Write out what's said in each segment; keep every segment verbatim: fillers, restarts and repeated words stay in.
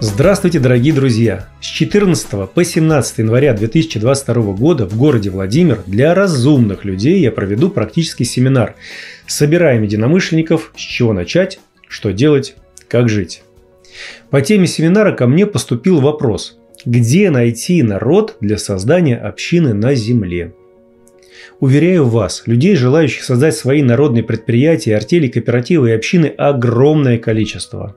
Здравствуйте, дорогие друзья! С четырнадцатого по семнадцатое января две тысячи двадцать второго года в городе Владимир для разумных людей я проведу практический семинар «Собираем единомышленников. С чего начать? Что делать? Как жить?». По теме семинара ко мне поступил вопрос: где найти народ для создания общины на земле? Уверяю вас, людей, желающих создать свои народные предприятия, артели, кооперативы и общины, огромное количество.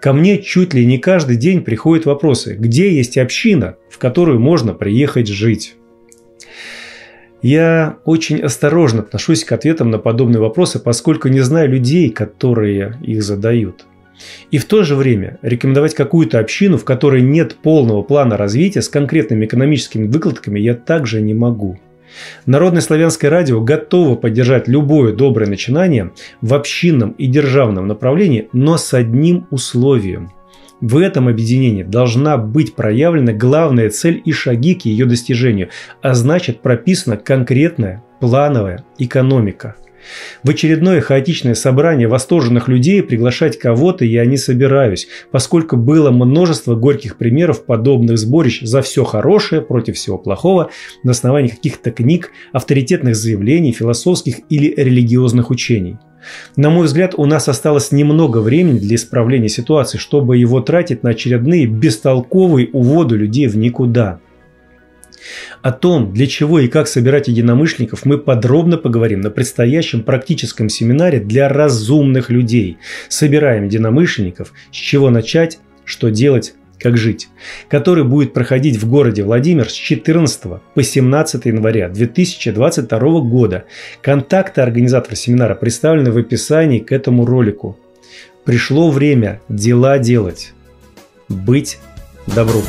Ко мне чуть ли не каждый день приходят вопросы: где есть община, в которую можно приехать жить? Я очень осторожно отношусь к ответам на подобные вопросы, поскольку не знаю людей, которые их задают. И в то же время рекомендовать какую-то общину, в которой нет полного плана развития с конкретными экономическими выкладками, я также не могу. Народное славянское радио готово поддержать любое доброе начинание в общинном и державном направлении, но с одним условием. В этом объединении должна быть проявлена главная цель и шаги к ее достижению, а значит, прописана конкретная плановая экономика. В очередное хаотичное собрание восторженных людей приглашать кого-то я не собираюсь, поскольку было множество горьких примеров подобных сборищ за все хорошее против всего плохого на основании каких-то книг, авторитетных заявлений, философских или религиозных учений. На мой взгляд, у нас осталось немного времени для исправления ситуации, чтобы его тратить на очередные бестолковые уводы людей в никуда. О том, для чего и как собирать единомышленников, мы подробно поговорим на предстоящем практическом семинаре для разумных людей «Собираем единомышленников. С чего начать? Что делать? Как жить?», который будет проходить в городе Владимир с четырнадцатого по семнадцатое января две тысячи двадцать второго года. Контакты организатора семинара представлены в описании к этому ролику. Пришло время дела делать. Быть добру.